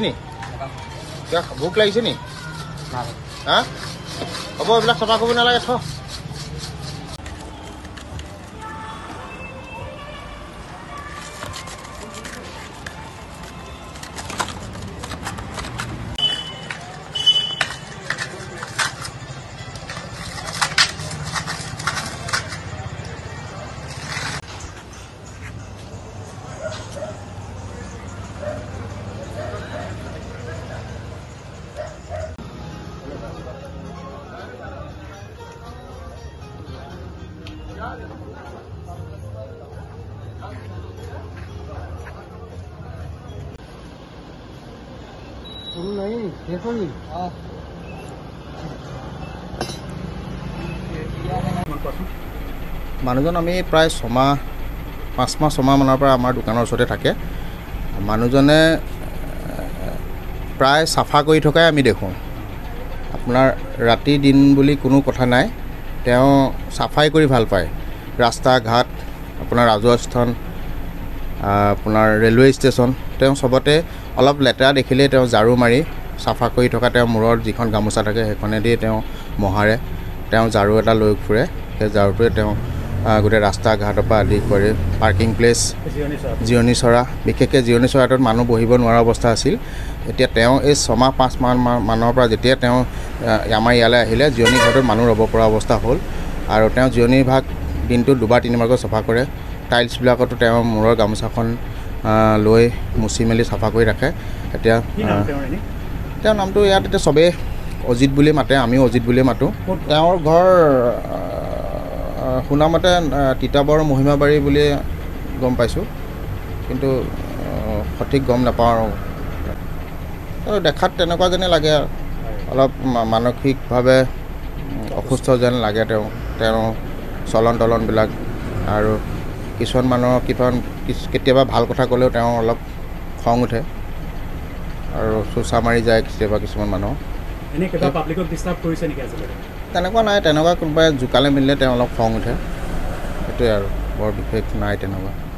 sini? Ya, भूख লাগিছে নি? না। হ্যাঁ? হ'ব এইবিলাক চপা কব নালাগে থ। नहीं देखो नहीं हां মানুজন আমি প্রায় 6 মাহ 5 মাহ 6 মাহ মানৰ পৰা আমাৰ দোকানৰ ওচৰতে থাকে মানুজনে প্ৰায় সাফা কৰি থকাই আমি দেখো আপোনাৰ ৰাতি দিন বুলি কোনো কথা নাই তেওঁ সাফাই কৰি ভাল পায় ৰাস্তা ঘাট আপোনাৰ ৰাজস্থান আপোনাৰ ৰেলৱে ষ্টেচন তেওঁ সবতে অলপ লেতেৰা দেখিলে তেওঁ জাৰু মাৰি সাফা কৰি থকা তেওঁ মুৰৰ যিখন গামোচা থাকে সেইখনে দি তেওঁ মহাৰে তেওঁ জাৰু এটা লৈ ফুৰে সেই জাৰুতে তেওঁ গুটে ৰাস্তা ঘাটৰ পৰা আদি কৰি পাৰ্কিং প্লেস জিৰণিছৰা বিশেষকে জিৰণিছৰাটোত মানুহ বহিব নোৱাৰা অৱস্থা আছিল এতিয়া তেওঁ এই 6 মাহ 5 মাহ মানৰ পৰা যেতিয়া তেওঁ আমাৰ ইয়ালে আহিলে জিৰণি ঘৰটোত মানুহ ৰব পৰা অৱস্থা হ'ল আৰু তেওঁ জিৰণি ভাগ দিনটো দুবাৰ তিনিবাৰকৈ সাফা কৰে টাইলছ বিলাকটো তেওঁ মুৰৰ গামোচাখন লয় মুছি মেলি সাফা কৰি ৰাখে এতিয়া তেওঁ নামটো ইয়াত এটা সবে অজিত বুলি মাতে আমি অজিত বুলি মাতো তেওঁৰ ঘৰ শুনামতে তিতাবৰ মহিমাবাৰী বুলি গম পাইছো কিন্তু সঠিক গম নাপাওঁ আৰু দেখাত তেনেকুৱা যেনে লাগে অলপ মানসিকভাৱে অসুস্থ যেন লাগে তেওঁ তেওঁ চলন তলন বিলাক আৰু কিছুমান মানুহ কেতিয়াবা ভাল কথা ক'লেও তেওঁ অলপ খং উঠে আৰু চুচা মাৰি যায় কেতিয়াবা কিছুমান মানুহ এনে কেটা পাব্লিকক ডিস্টাৰ্ব কৰিছে নেকি আজিলৈ তেনেকুৱা নাই তেনেকুৱা কোনোবাই জুকালে মিলিলে তেওঁ অলপ খং উঠে এটোই আৰু বৰ বিশেষ নাই তেনেকুৱা